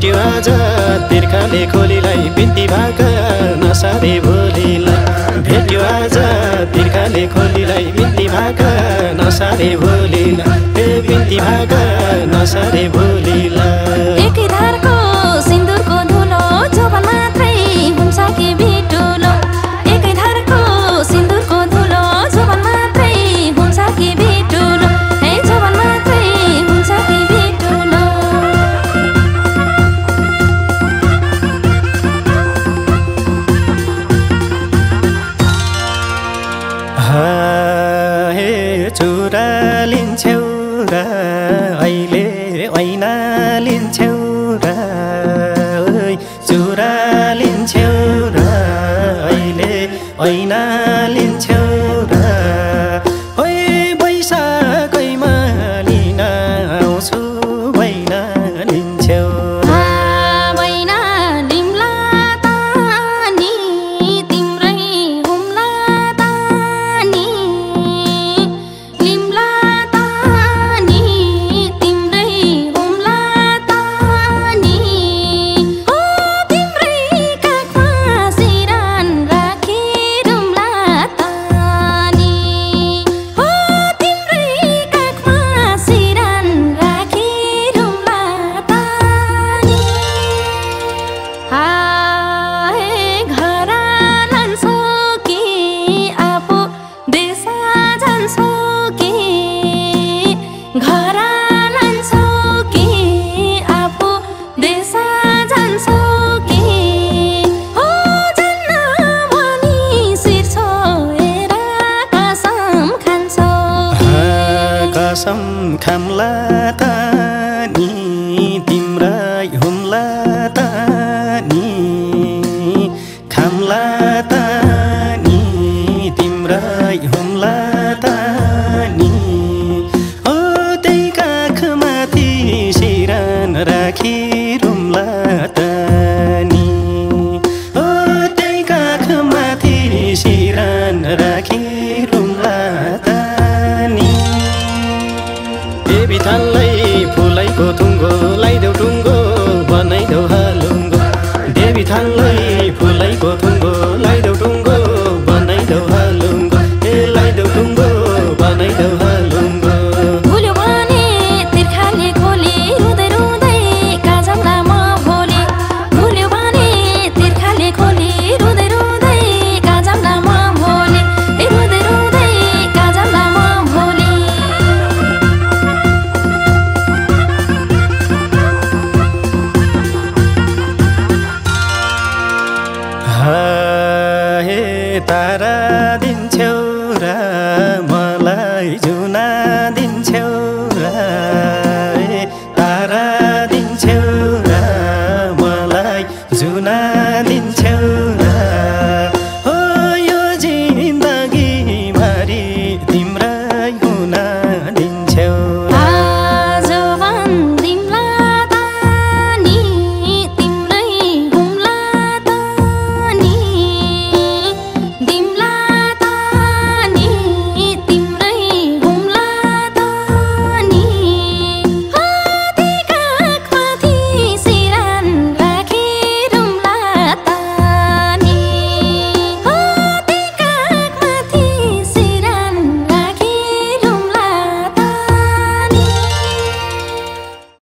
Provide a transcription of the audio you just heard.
छुट्यो आज तिर्खाले खोलीलाई बिन्ती भाका नसारे भोलिलाई भेट्यो आज तिर्खाले खोलीलाई बिन्ती भाका नसारे भोलिलाई ए बिन्ती भाका नसारे भोलिलाई एक धारको सिन्दुरको धुलो झोपन मात्रै हुन्छ कि बिटुलो एक धारको सिन्दुरको धुलो झोपन मात्रै हुन्छ कि बिटुलो ए झोपन मात्रै हुन्छ कि बिटुलो हा हे चुरा लिन्छौ र अहिले ऐना लिन्छौ र चुरा लिन्छौ र अहिले ऐना लिन्छौ र ओइ बैसाखैमा लिन आउँछु बैना लिन्छौ बैना लिम्ला तानी तिम्रै हुम्ला तानी लिम्ला तानी तिम्रै हुम्ला तानी ओ तिम्रै काखमा सिरान राखी रुम्ला तानी ओ तिम्रै काखमा सिरान राखी रुम्ला तानी हा हे घरान सोकी आफू देशा जान्छौ कि घर कसम खामला तानी तिम्रा